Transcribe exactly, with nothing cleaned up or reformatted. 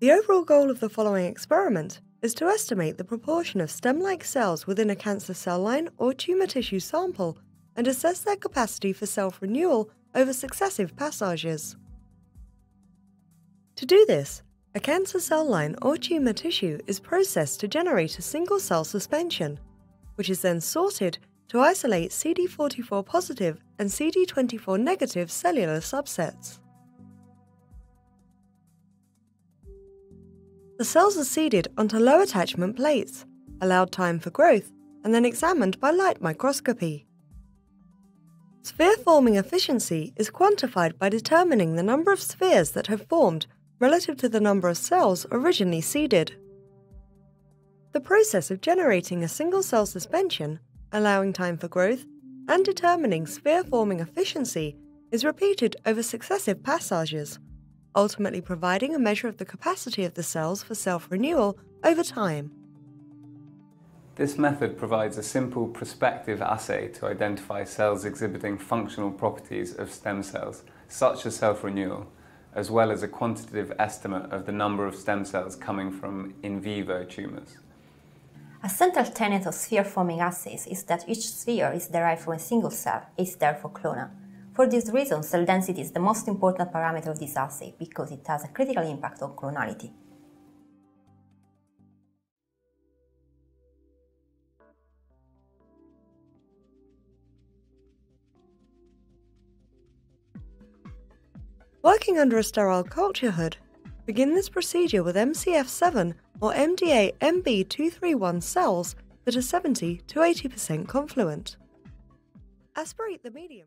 The overall goal of the following experiment is to estimate the proportion of stem-like cells within a cancer cell line or tumor tissue sample and assess their capacity for self-renewal over successive passages. To do this, a cancer cell line or tumor tissue is processed to generate a single cell suspension, which is then sorted to isolate C D forty-four positive and C D twenty-four negative cellular subsets. The cells are seeded onto low attachment plates, allowed time for growth, and then examined by light microscopy. Sphere-forming efficiency is quantified by determining the number of spheres that have formed relative to the number of cells originally seeded. The process of generating a single cell suspension, allowing time for growth, and determining sphere-forming efficiency is repeated over successive passages, ultimately providing a measure of the capacity of the cells for self-renewal over time. This method provides a simple prospective assay to identify cells exhibiting functional properties of stem cells, such as self-renewal, as well as a quantitative estimate of the number of stem cells coming from in vivo tumours. A central tenet of sphere-forming assays is that each sphere is derived from a single cell, is therefore clonal. For this reason, cell density is the most important parameter of this assay because it has a critical impact on clonality. Working under a sterile culture hood, begin this procedure with M C F seven or M D A M B two thirty-one cells that are seventy to eighty percent confluent. Aspirate the medium.